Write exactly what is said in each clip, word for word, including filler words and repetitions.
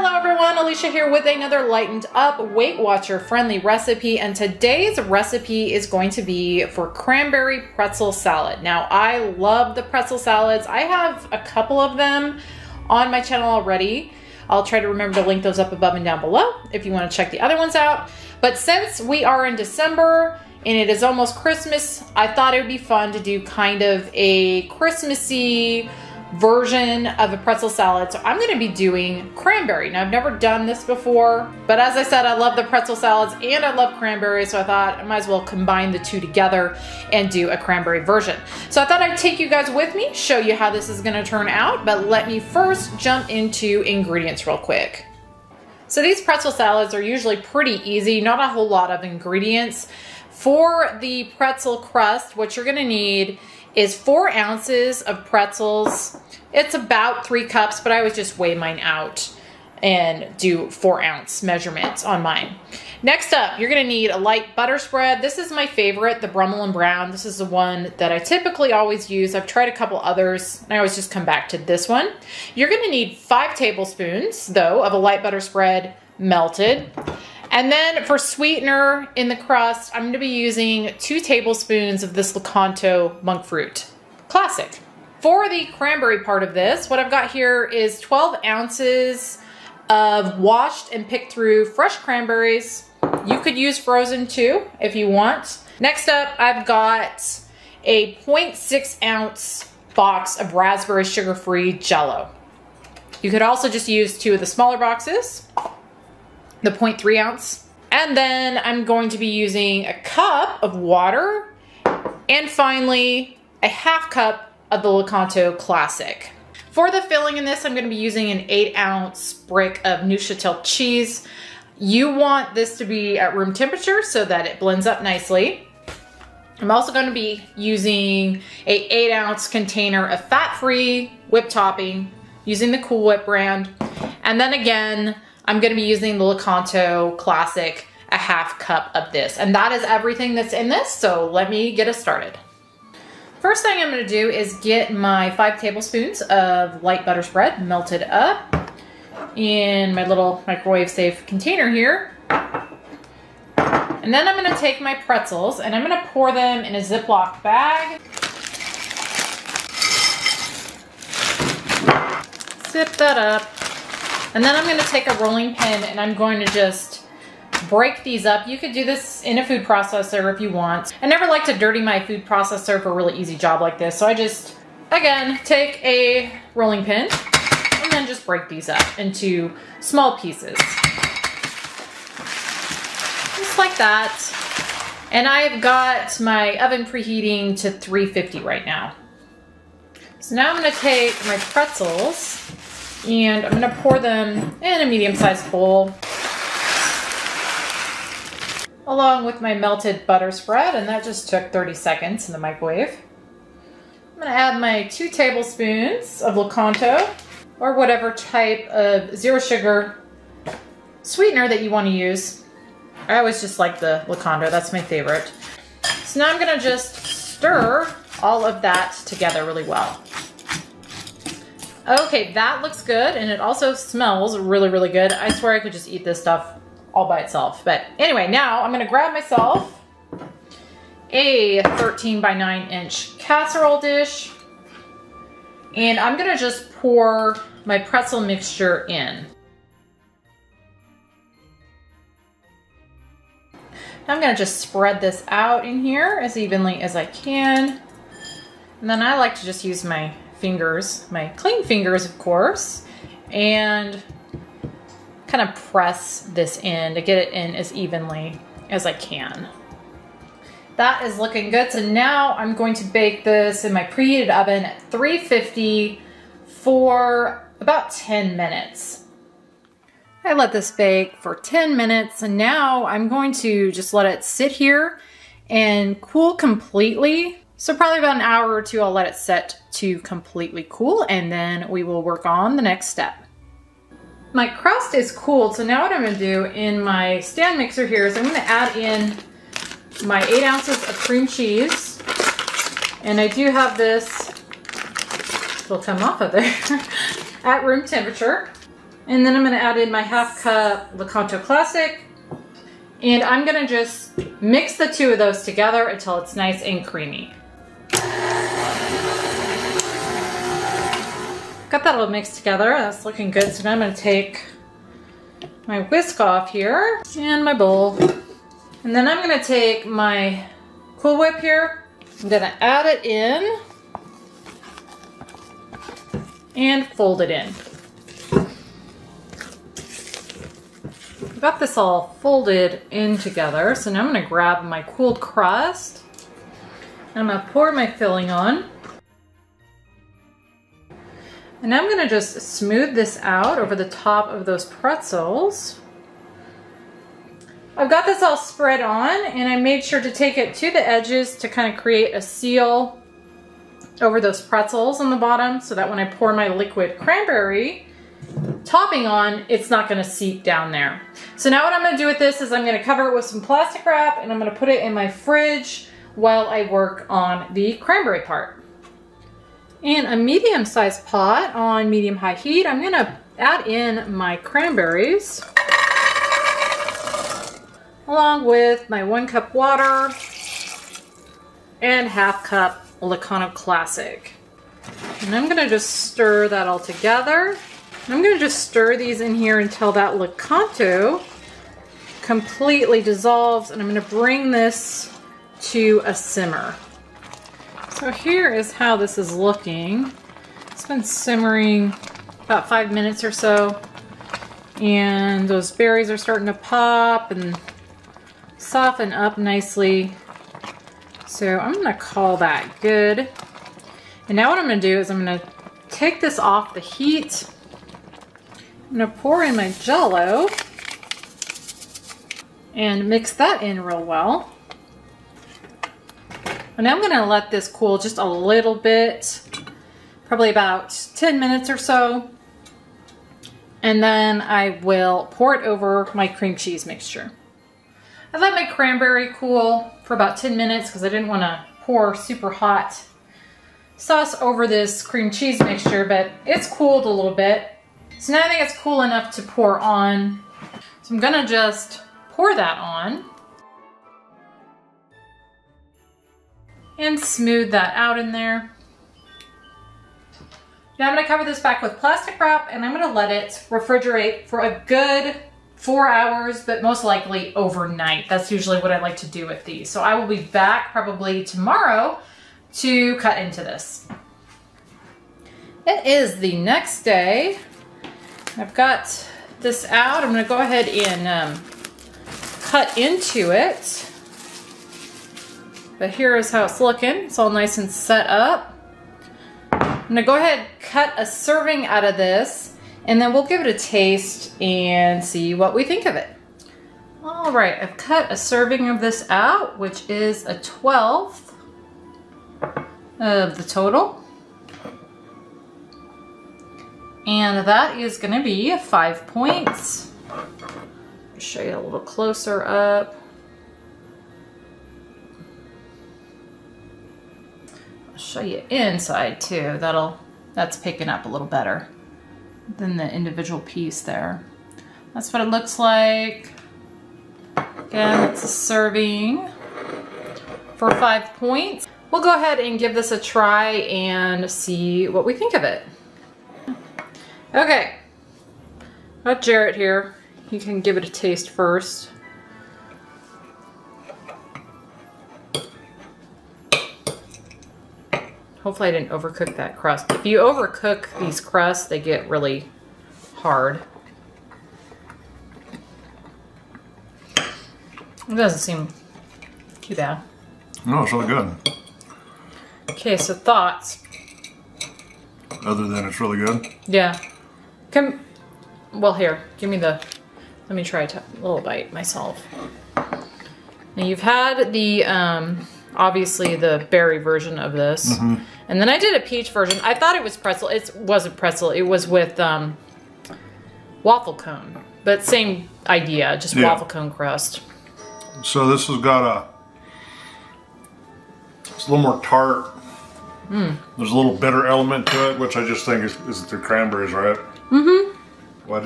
Hello everyone, Alicia here with another lightened up Weight Watcher friendly recipe, and today's recipe is going to be for cranberry pretzel salad. Now I love the pretzel salads. I have a couple of them on my channel already. I'll try to remember to link those up above and down below if you want to check the other ones out. But since we are in December and it is almost Christmas, I thought it would be fun to do kind of a Christmassy version of a pretzel salad. So I'm gonna be doing cranberry. Now I've never done this before, but as I said, I love the pretzel salads and I love cranberry, so I thought I might as well combine the two together and do a cranberry version. So I thought I'd take you guys with me, show you how this is gonna turn out, but let me first jump into ingredients real quick. So these pretzel salads are usually pretty easy, not a whole lot of ingredients. For the pretzel crust, what you're gonna need is four ounces of pretzels. It's about three cups, but I always just weigh mine out and do four ounce measurements on mine. Next up, you're gonna need a light butter spread. This is my favorite, the Brummel and Brown. This is the one that I typically always use. I've tried a couple others, and I always just come back to this one. You're gonna need five tablespoons, though, of a light butter spread melted. And then for sweetener in the crust, I'm gonna be using two tablespoons of this Lakanto monk fruit, classic. For the cranberry part of this, what I've got here is twelve ounces of washed and picked through fresh cranberries. You could use frozen too, if you want. Next up, I've got a zero point six ounce box of raspberry sugar-free Jell-O. You could also just use two of the smaller boxes, the zero point three ounce. And then I'm going to be using a cup of water and finally a half cup of the Lakanto Classic. For the filling in this, I'm gonna be using an eight ounce brick of Neuchâtel cheese. You want this to be at room temperature so that it blends up nicely. I'm also gonna be using a eight ounce container of fat-free whipped topping using the Cool Whip brand. And then again, I'm gonna be using the Lakanto Classic, a half cup of this. And that is everything that's in this, so let me get us started. First thing I'm gonna do is get my five tablespoons of light butter spread melted up in my little microwave safe container here. And then I'm gonna take my pretzels and I'm gonna pour them in a Ziploc bag. Zip that up. And then I'm gonna take a rolling pin and I'm going to just break these up. You could do this in a food processor if you want. I never like to dirty my food processor for a really easy job like this. So I just, again, take a rolling pin and then just break these up into small pieces. Just like that. And I've got my oven preheating to three fifty right now. So now I'm gonna take my pretzels and I'm gonna pour them in a medium-sized bowl along with my melted butter spread, and that just took thirty seconds in the microwave. I'm gonna add my two tablespoons of Lakanto or whatever type of zero sugar sweetener that you wanna use. I always just like the Lakanto, that's my favorite. So now I'm gonna just stir all of that together really well. Okay, that looks good, and it also smells really, really good. I swear I could just eat this stuff all by itself. But anyway, now I'm gonna grab myself a thirteen by nine inch casserole dish, and I'm gonna just pour my pretzel mixture in. I'm gonna just spread this out in here as evenly as I can. And then I like to just use my fingers, my clean fingers, of course, and kind of press this in to get it in as evenly as I can. That is looking good. So now I'm going to bake this in my preheated oven at three fifty for about ten minutes. I let this bake for ten minutes, and now I'm going to just let it sit here and cool completely. So probably about an hour or two, I'll let it set to completely cool, and then we will work on the next step. My crust is cooled, so now what I'm gonna do in my stand mixer here is I'm gonna add in my eight ounces of cream cheese. And I do have this, it'll come off of there, at room temperature. And then I'm gonna add in my half cup Lakanto Classic. And I'm gonna just mix the two of those together until it's nice and creamy. Got that all mixed together, that's looking good. So now I'm gonna take my whisk off here and my bowl. And then I'm gonna take my Cool Whip here. I'm gonna add it in and fold it in. I've got this all folded in together, so now I'm going to grab my cooled crust and I'm going to pour my filling on. And I'm going to just smooth this out over the top of those pretzels. I've got this all spread on and I made sure to take it to the edges to kind of create a seal over those pretzels on the bottom so that when I pour my liquid cranberry topping on, it's not going to seep down there. So now what I'm going to do with this is I'm going to cover it with some plastic wrap and I'm going to put it in my fridge while I work on the cranberry part. In a medium-sized pot on medium-high heat, I'm going to add in my cranberries along with my one cup water and half cup Lakanto Classic. And I'm going to just stir that all together. I'm going to just stir these in here until that Lakanto completely dissolves, and I'm going to bring this to a simmer. So here is how this is looking. It's been simmering about five minutes or so, and those berries are starting to pop and soften up nicely. So I'm going to call that good. And now what I'm going to do is I'm going to take this off the heat. I'm going to pour in my Jell-O and mix that in real well. And I'm going to let this cool just a little bit, probably about ten minutes or so. And then I will pour it over my cream cheese mixture. I let my cranberry cool for about ten minutes because I didn't want to pour super hot sauce over this cream cheese mixture, but it's cooled a little bit. So now I think it's cool enough to pour on. So I'm gonna just pour that on and smooth that out in there. Now I'm gonna cover this back with plastic wrap and I'm gonna let it refrigerate for a good four hours, but most likely overnight. That's usually what I like to do with these. So I will be back probably tomorrow to cut into this. It is the next day. I've got this out. I'm going to go ahead and um, cut into it. But here is how it's looking. It's all nice and set up. I'm going to go ahead and cut a serving out of this, and then we'll give it a taste and see what we think of it. All right, I've cut a serving of this out, which is a twelfth of the total. And that is gonna be five points. I'll show you a little closer up. I'll show you inside too. That'll, that's picking up a little better than the individual piece there. That's what it looks like. Again, it's a serving for five points. We'll go ahead and give this a try and see what we think of it. Okay, got Jarrett here. He can give it a taste first. Hopefully I didn't overcook that crust. If you overcook these crusts, they get really hard. It doesn't seem too bad. No, it's really good. Okay, so thoughts? Other than it's really good? Yeah. Come, well here, give me the, let me try a little bite myself. Now you've had the, um, obviously the berry version of this. Mm-hmm. And then I did a peach version. I thought it was pretzel. It wasn't pretzel. It was with um, waffle cone, but same idea, just yeah. Waffle cone crust. So this has got a, it's a little more tart. Mm. There's a little bitter element to it, which I just think is, is the cranberries, right? Mm-hmm. What?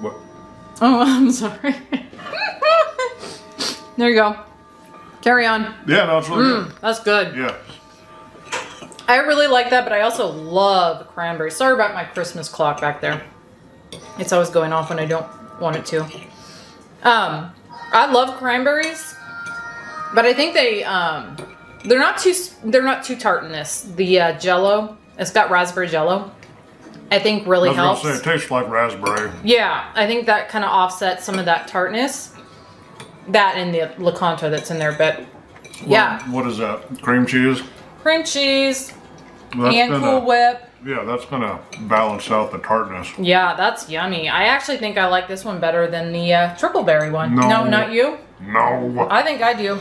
What? Oh, I'm sorry. There you go. Carry on. Yeah, no, it's really mm, good. That's good. Yeah. I really like that, but I also love cranberry. Sorry about my Christmas clock back there. It's always going off when I don't want it to. Um, I love cranberries, but I think they um, they're not too they're not too tartness. The uh, Jell-O, it's got raspberry Jell-O. I think really I was helps. Say, it tastes like raspberry. Yeah, I think that kind of offsets some of that tartness. That and the Lakanto that's in there, but what, yeah. What is that? Cream cheese. Cream cheese that's and gonna, Cool Whip. Yeah, that's gonna balance out the tartness. Yeah, that's yummy. I actually think I like this one better than the uh, triple berry one. No, no, not you. No. I think I do.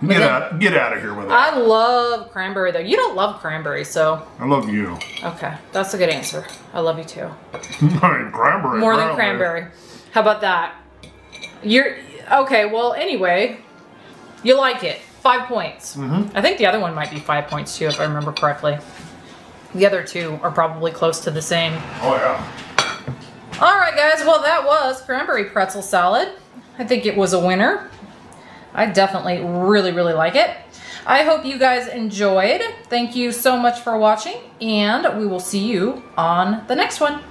Get then, out! Get out of here with it. I love cranberry though. You don't love cranberry, so. I love you. Okay, that's a good answer. I love you too. I mean, cranberry. More than cranberry. How about that? You're okay. Well, anyway, you like it. Five points. Mm-hmm. I think the other one might be five points too, if I remember correctly. The other two are probably close to the same. Oh yeah. All right, guys. Well, that was cranberry pretzel salad. I think it was a winner. I definitely really, really like it. I hope you guys enjoyed. Thank you so much for watching, and we will see you on the next one.